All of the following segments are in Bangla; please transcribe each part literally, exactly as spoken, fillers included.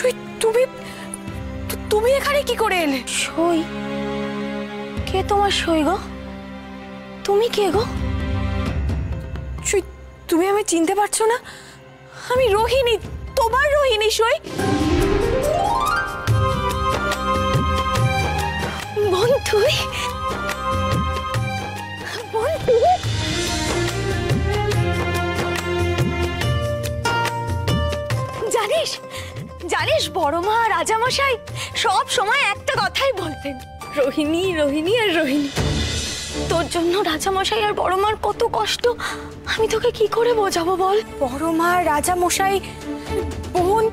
সই তুমি তুমি এখানে কি করে এলে? সই কে তোমার সই গো? তুমি কে গো? সই তুমি আমায় চিনতে পারছো না? আমি রোহিণী, তোমার রোহিণী সই। বোন তুই বোন তুই জানিস জানিস বড়মা রাজা মশাই সব সময় একটা কথাই বলতেন, রোহিণী রোহিণী আর রোহিণী। তোর জন্য রাজা মশাই আর বড়মার কত কষ্ট, আমি তোকে কি করে বোঝাবো বল? বড়মা রাজা মশাই বোন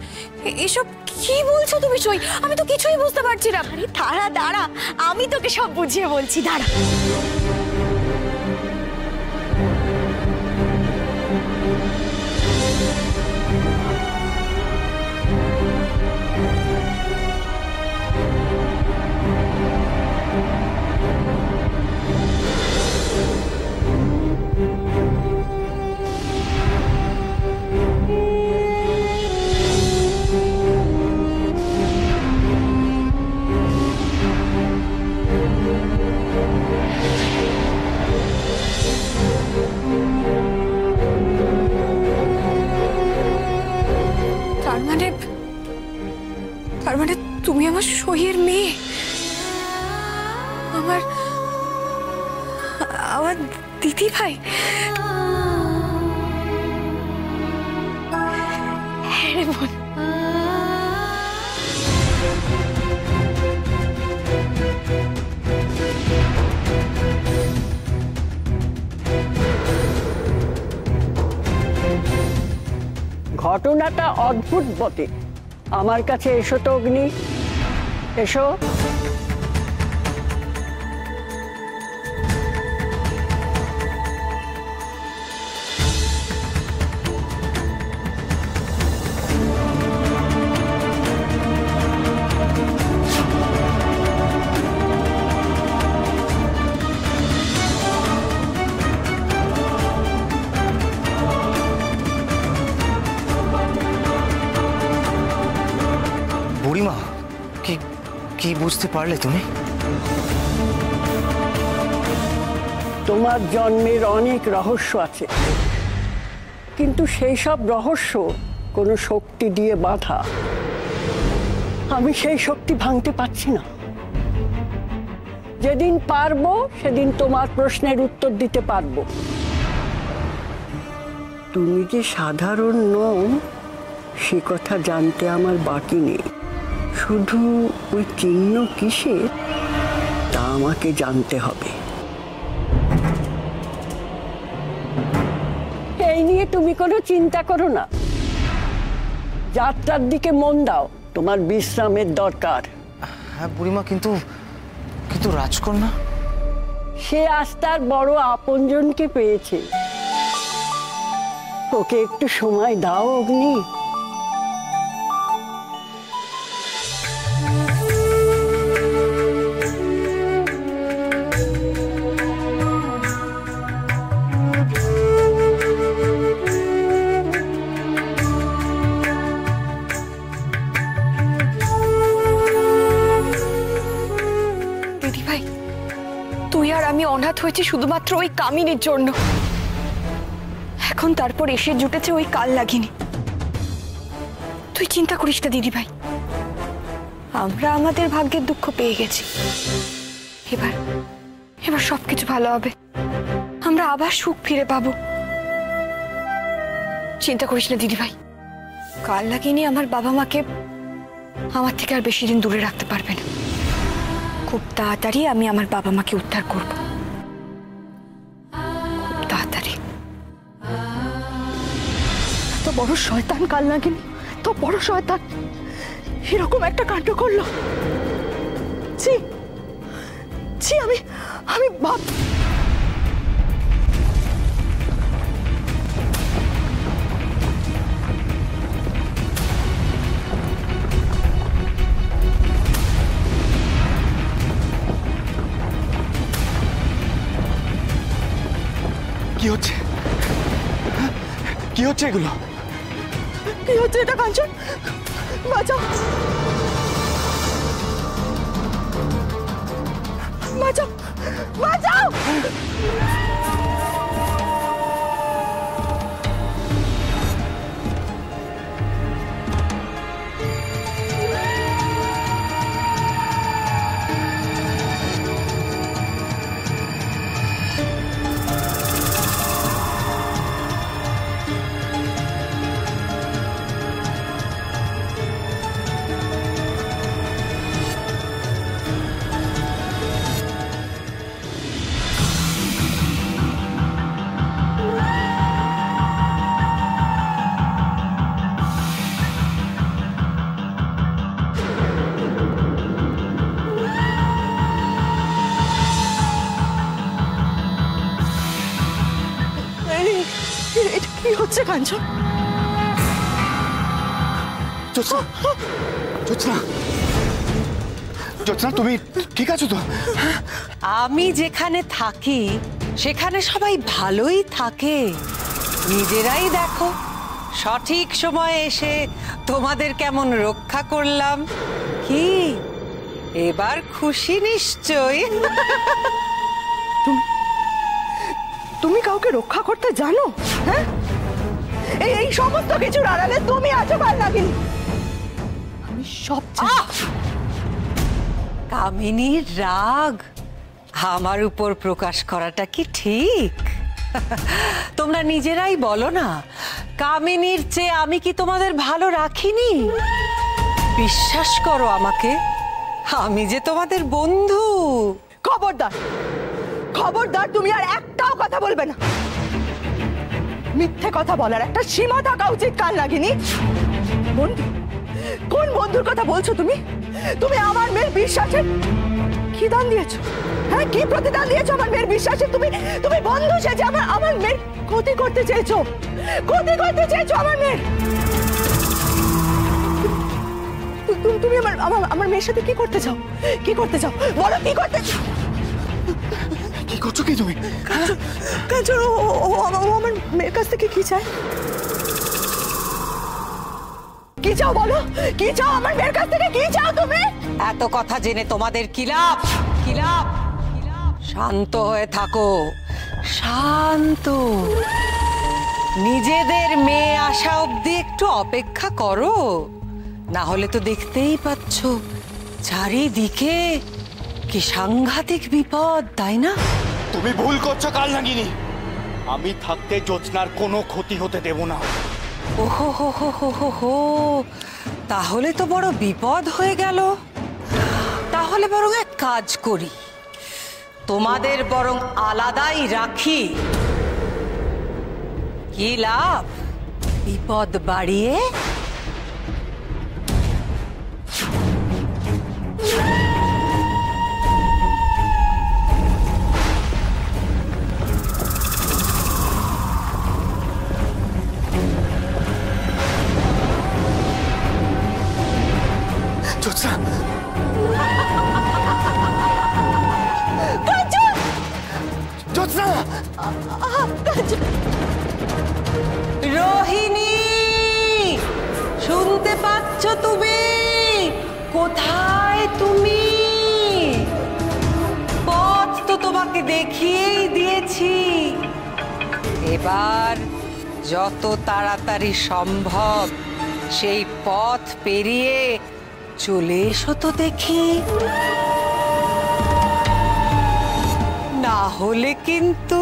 এসব কি বলছো তুমি সই? আমি তো কিছুই বুঝতে পারছি না। আরে দাঁড়া দাঁড়া, আমি তোকে সব বুঝিয়ে বলছি, দাঁড়া। दीदी भाई घटनाटा अद्भुत बटे आमार काछे एसो तो अग्नि एसो বুঝতে পারলে তুমি? তোমার জন্মের অনেক রহস্য আছে, কিন্তু সেই সব রহস্য কোনো শক্তি দিয়ে বাঁধা। আমি সেই শক্তি ভাঙতে পারছি না। যেদিন পারবো সেদিন তোমার প্রশ্নের উত্তর দিতে পারবো। তুমি যে সাধারণ নও সে কথা জানতে আমার বাকি নেই, শুধু ওই চিহ্ন কিসের তা আমাকে জানতে হবে। এই নিয়ে তুমি কোনো চিন্তা করো না, যাত্রার দিকে মন দাও, তোমার বিশ্রামের দরকার। হ্যাঁ বুড়িমা, কিন্তু কিন্তু রাজকন্যা সে আজ তার বড় আপনজনকে পেয়েছে, ওকে একটু সময় দাও অগ্নি। অনাথ হয়েছে শুধুমাত্র ওই কামিনীর জন্য, এখন তারপর এসে জুটেছে ওই কাল লাগিনি। তুই চিন্তা করিস না দিদি ভাই, আমরা আমাদের ভাগ্যের দুঃখ পেয়ে গেছি, এবার এবার সবকিছু ভালো হবে, আমরা আবার সুখ ফিরে পাবো। চিন্তা করিস না দিদি ভাই, কাল লাগিনি আমার বাবা মাকে আমার থেকে আর বেশি দিন দূরে রাখতে পারবে না। খুব তাড়াতাড়ি আমি আমার বাবা মাকে উদ্ধার করবো। বড় শয়তান কাল নাগিনী, তো বড় শয়তান এরকম একটা কাণ্ড করলো। ছি ছি, আমি আমি বাপ কি হচ্ছে? কি হচ্ছে এগুলো? কি হচ্ছে এটা কাঞ্চন? বাঁচাও। मुझसे कांचन। जोत्सना, जोत्सना, जोत्सना तुम ठीक आছো তো? आमी जेखाने थाकी, शेखाने सबाई भालोई थाके। निजेराई देखो, सठीक समय एशे तोमादेर केमन रक्षा करलाम। कि एबार खुशी निश्चय। तुमी काउके रक्षा करते जानो? हैं? ए ए समस्त किछु आड़ाले तुमी आछो कालनागिनी। आमी सब कामिनी राग आमार उपर प्रकाश कराटा कि ठीक? तोमरा निजेराई बोलो ना कामिनीर चेये आमी कि तोमादेर भालो राखिनी? विश्वास करो आमाके आमी जे तोमादेर बंधु। खबरदार खबरदार तुम यार एकटाओ कथा बोलबे ना। मिथ्ये कथा बोलार एकटा सीमा थाका उचित कालनागिनी। बंधु कोन बंधुर कथा बोलছো তুমি? তুমি আমার মেয়ের বিশ্বাসে কি দান দিয়েছো? হ্যাঁ কি প্রতিদান দিয়েছো আমার মেয়ের বিশ্বাসে? তুমি তুমি বন্ধু সেজে আমার আমার মেয়ের ক্ষতি করতে চেয়েছো। ক্ষতি করতে চেয়েছো আমার মেয়ের। তুমি তুমি আমার আমার মেয়ের সাথে কি করতে চাও? কি করতে চাও? বলো কি করতে চাও? কি করছো কি তুমি? কাঞ্চন ও আমার মেয়ের কাছ থেকে কি চায়? কি চাও বলো? কি চাও আমার মেয়ের কাছ থেকে? কি চাও তুমি? এত কথা জেনে তোমাদের কি লাভ? কি লাভ? শান্ত হয়ে থাকো, শান্ত। নিজেদের মেয়ে আসা অবধি একটু অপেক্ষা করো, না হলে তো দেখতেই পাচ্ছ চারিদিকে কি সাংঘাতিক বিপদ, তাই না? তুমি ভুল করছো কালনাগিনী। আমি থাকতে যোচনার কোনো ক্ষতি হতে দেব না। ওহো হো হো হো হো, তাহলে তো বড় বিপদ হয়ে গেল। তাহলে বরং এক কাজ করি, তোমাদের বরং আলাদাই রাখি। কি লাভ বিপদ বাড়িয়ে? रोहिणी सुनते पाচ্ছ তুমি? কোথায় তুমি? পথ তো তোমাকে দেখিয়েই দিয়েছি। এবার যত তাড়াতাড়ি সম্ভব সেই পথ পেরিয়ে চলে এসো তো দেখি, না হলে কিন্তু।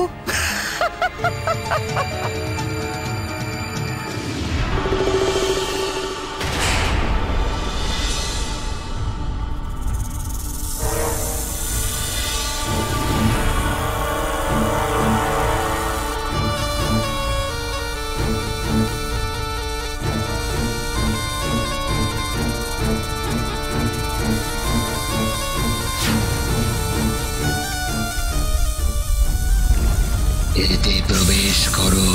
এতে প্রবেশ করো,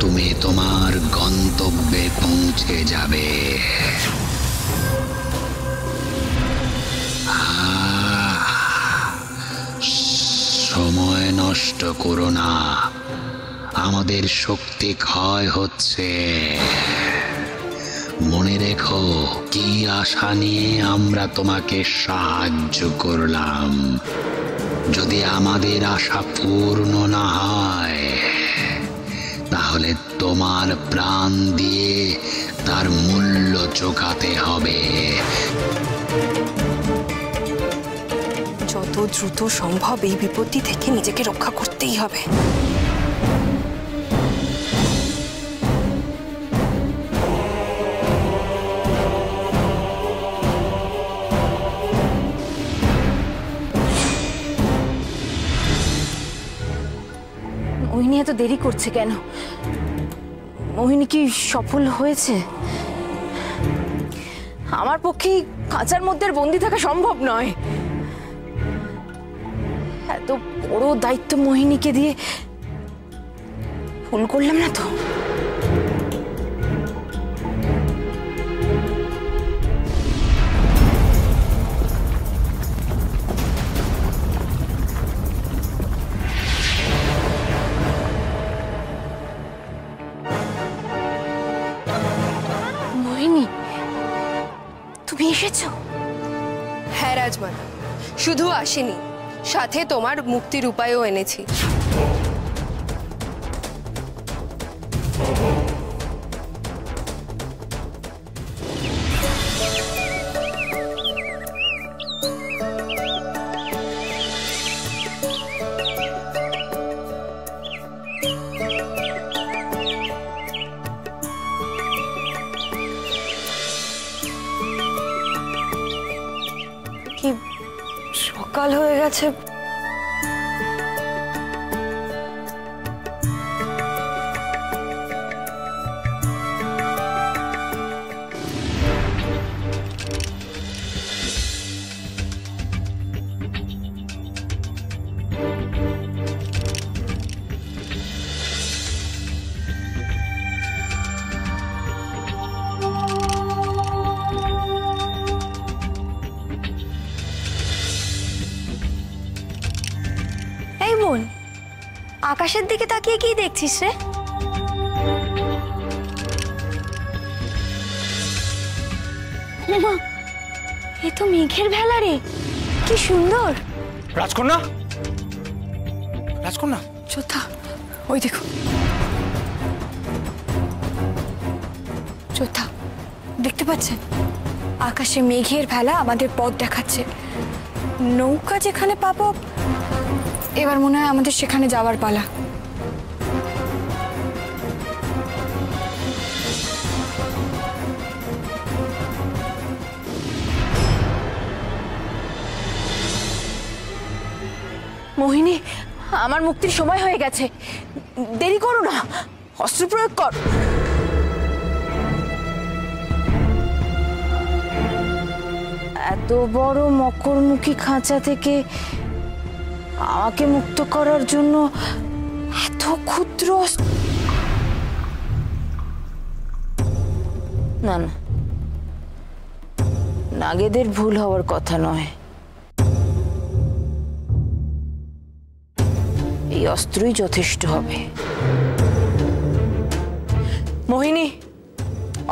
তুমি তোমার গন্তব্যে পৌঁছে যাবে। সময় নষ্ট করো না, আমাদের শক্তি ক্ষয় হচ্ছে। মনে রেখো কি আশা নিয়ে আমরা তোমাকে সাহায্য করলাম। যদি আমাদের আশা পূর্ণ না হয় তাহলে তোমার প্রাণ দিয়ে তার মূল্য চোকাতে হবে। যত দ্রুত সম্ভব এই বিপত্তি থেকে নিজেকে রক্ষা করতেই হবে। এত দেরি করছে কেন? মোহিনী কি সফল হয়েছে? আমার পক্ষে খাঁচার মধ্যে বন্দি থাকা সম্ভব নয়। এত বড় দায়িত্ব মোহিনীকে দিয়ে ভুল করলাম না তো? মোহিনী, তুমি এসেছো? হ্যাঁ রাজমাতা, শুধু আসিনি, সাথে তোমার মুক্তির উপায়ও এনেছি। কি সকাল হয়ে গেছে, আকাশের দিকে তাকিয়ে কি দেখছিস রে? এ তো মেঘের ভেলা রে, কি সুন্দর। রাজকন্যা, রাজকন্যা যোদ্ধা, ওই দেখো যোদ্ধা, দেখতে পাচ্ছেন আকাশে মেঘের ভেলা আমাদের পথ দেখাচ্ছে। নৌকা যেখানে পাবো, এবার মনে হয় আমাদের সেখানে যাওয়ার পালা। মোহিনী, আমার মুক্তির সময় হয়ে গেছে, দেরি করো না, অস্ত্র প্রয়োগ কর। এত বড় মকরমুখী খাঁচা থেকে আমাকে মুক্ত করার জন্য এত ক্ষুদ্র না, না নাগেদের ভুল হওয়ার কথা নয়, এই অস্ত্রই যথেষ্ট হবে। মোহিনী,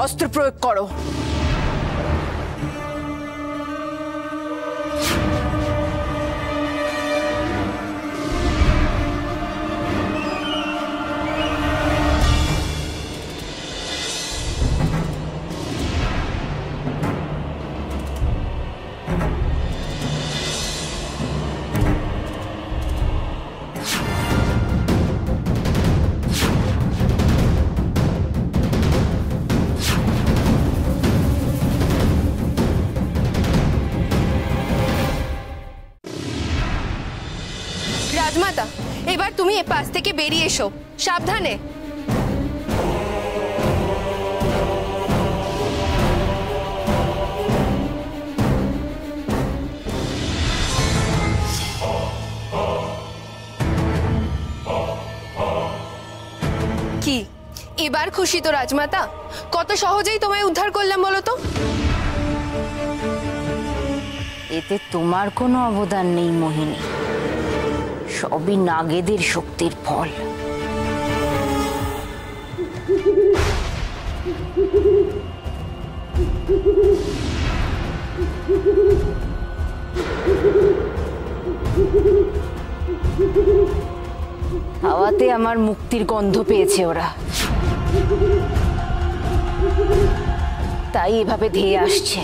অস্ত্র প্রয়োগ করো। রাজমাতা, এবার তুমি এ পাশ থেকে বেরিয়ে এসো, সাবধানে। কি এবার খুশি তো রাজমাতা? কত সহজেই তোমায় উদ্ধার করলাম বলো তো। এতে তোমার কোনো অবদান নেই মোহিনী, সবই নাগেদের শক্তির ফল। হাওয়াতে আমার মুক্তির গন্ধ পেয়েছে ওরা, তাই এভাবে ধেয়ে আসছে।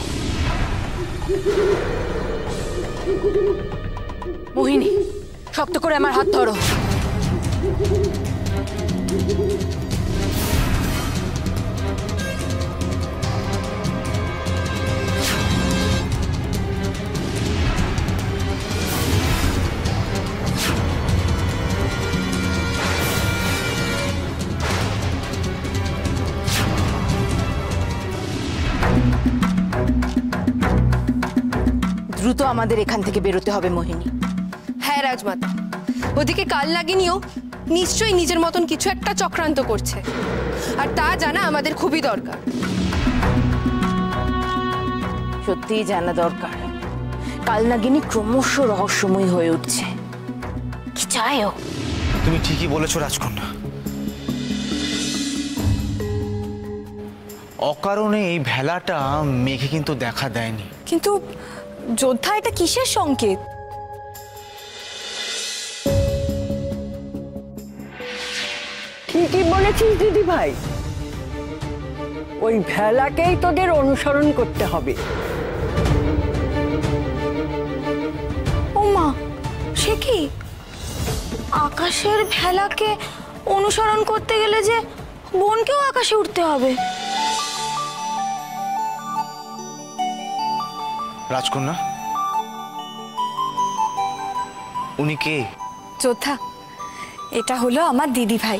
মোহিনী, শক্ত করে আমার হাত ধরো। দ্রুত আমাদের এখান থেকে বেরোতে হবে মোহিনী। রাজমাতা, ওদিকে কাল লাগিনিও निश्चय निजेर मतन किछु एकटा चक्रांत करछे आर ता जाना आमादेर खुबी दरकार। सत्यिई जाना दरकार कालनागिनी क्रमश रहस्यमयी हये उठछे। कि चायो? तुमि ठीकई बोलेছো राजकन्या। अकारणे एई भेलाटा मेघे किन्तु देखा देयनि। किन्तु যোদ্ধা এটা কিসের সংকেত? ঠিকই বলেছিস দিদি ভাই, ওই ভেলাকেই তোদের অনুসরণ করতে হবে। ওমা, সে কি? আকাশের ভেলাকে অনুসরণ করতে গেলে যে বোনকেও আকাশে উঠতে হবে। রাজকন্যা, উনি কে? যোদ্ধা, এটা হলো আমার দিদি ভাই।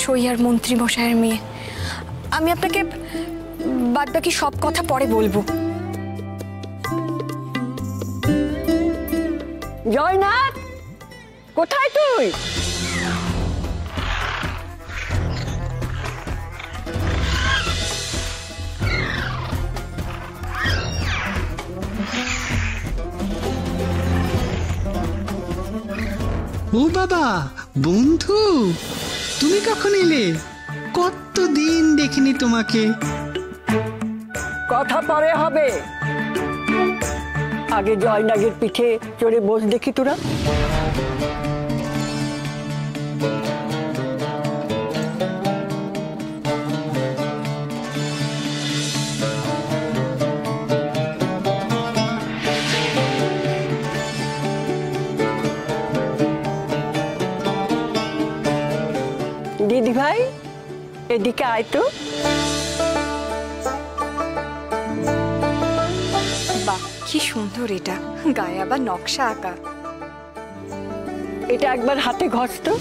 সইয়ার মন্ত্রী মশাইয়ের মেয়ে। আমি আপনাকে বাদবাকি সব কথা পরে বলবো। জয়নাথ, কোথায় তুই? ও বাবা বন্ধু, তুমি কখন এলে? কতদিন দেখিনি তোমাকে। কথা পরে হবে, আগে জয়নাগের পিঠে চড়ে বস দেখি তোরা। দিদি ভাই এদিকে আয় তো। বাহ, কি সুন্দর এটা, গায়ে আবার নকশা আঁকা। এটা একবার হাতে ঘষ তো।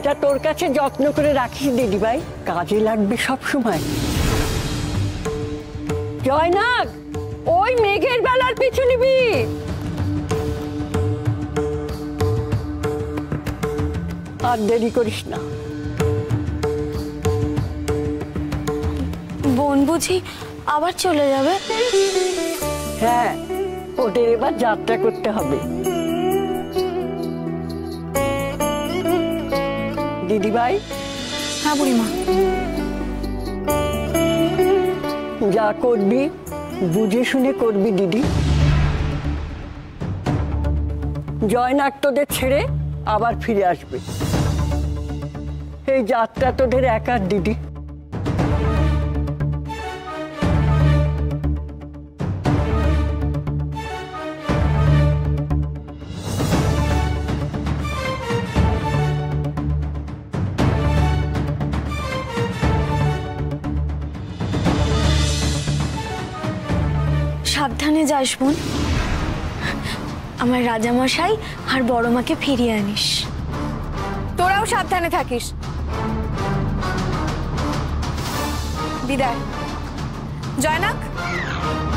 এটা তোর কাছে যত্ন করে রাখিস দিদি ভাই, কাজে লাগবে সব সময়। জয়নাগ, ওই মেঘের বেলার পিছু নিবি। আর দেরি করিস না। বোন বুঝি আবার চলে যাবে? হ্যাঁ, ওদের এবার যাত্রা করতে হবে। দিদি ভাই। হ্যাঁ বুড়িমা। যা করবি বুঝে শুনে করবি দিদি। জয়নাগ তোদের ছেড়ে আবার ফিরে আসবে। এই যাত্রা তোদের একার দিদি। সাবধানে যাস বোন, আমার রাজামশাই আর বড় মাকে ফিরিয়ে আনিস। তোরাও সাবধানে থাকিস। বিদায় জয়নাগ।